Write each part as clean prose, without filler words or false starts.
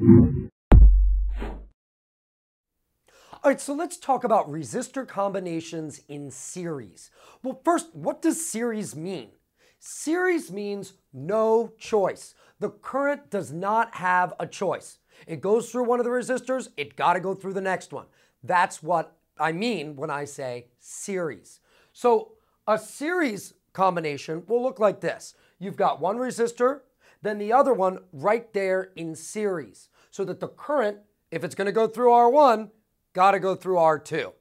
All right, so let's talk about resistor combinations in series. Well, first, what does series mean? Series means no choice. The current does not have a choice. It goes through one of the resistors, it got to go through the next one. That's what I mean when I say series. So a series combination will look like this. You've got one resistor, then the other one right there in series, so that the current, if it's going to go through R1, got to go through R2.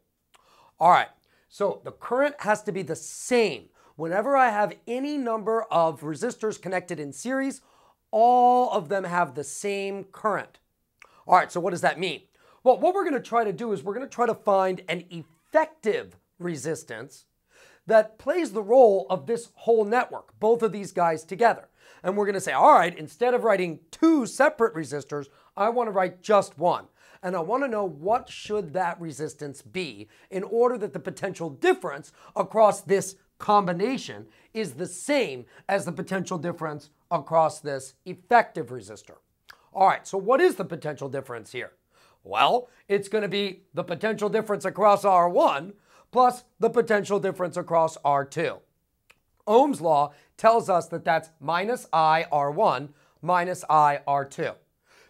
All right, so the current has to be the same. Whenever I have any number of resistors connected in series, all of them have the same current. All right, so what does that mean? Well, what we're going to try to do is we're going to try to find an effective resistance that plays the role of this whole network, both of these guys together. And we're going to say, all right, instead of writing two separate resistors, I want to write just one. And I want to know what should that resistance be in order that the potential difference across this combination is the same as the potential difference across this effective resistor. All right, so what is the potential difference here? Well, it's going to be the potential difference across R1 plus the potential difference across R2. Ohm's law tells us that that's minus I R1 minus I R2.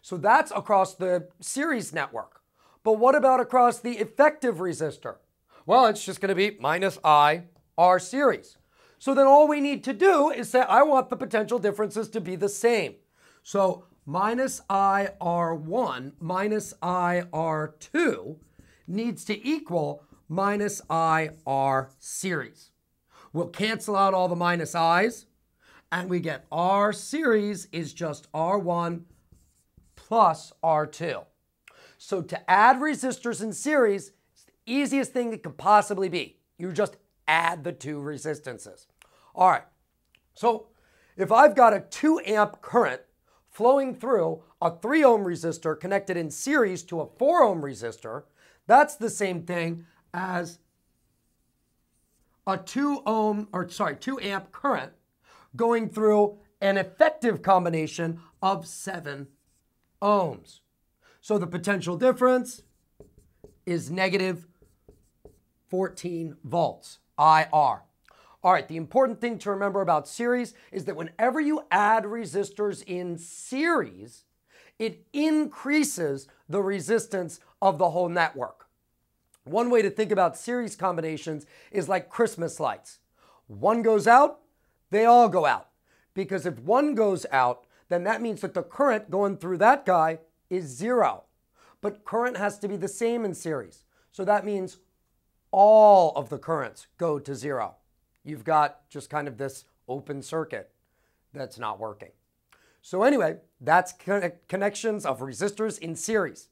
So that's across the series network. But what about across the effective resistor? Well, it's just going to be minus I R series. So then all we need to do is say, I want the potential differences to be the same. So minus I R1 minus I R2 needs to equal minus I R series. We'll cancel out all the minus i's, and we get R series is just R1 plus R2. So to add resistors in series, it's the easiest thing that could possibly be. You just add the two resistances. All right, so if I've got a 2 amp current flowing through a 3 ohm resistor connected in series to a 4 ohm resistor, that's the same thing as a 2 amp current going through an effective combination of 7 ohms. So the potential difference is negative 14 volts, IR. All right, the important thing to remember about series is that whenever you add resistors in series, it increases the resistance of the whole network. One way to think about series combinations is like Christmas lights. One goes out, they all go out. Because if one goes out, then that means that the current going through that guy is 0. But current has to be the same in series. So that means all of the currents go to 0. You've got just kind of this open circuit that's not working. So anyway, that's connections of resistors in series.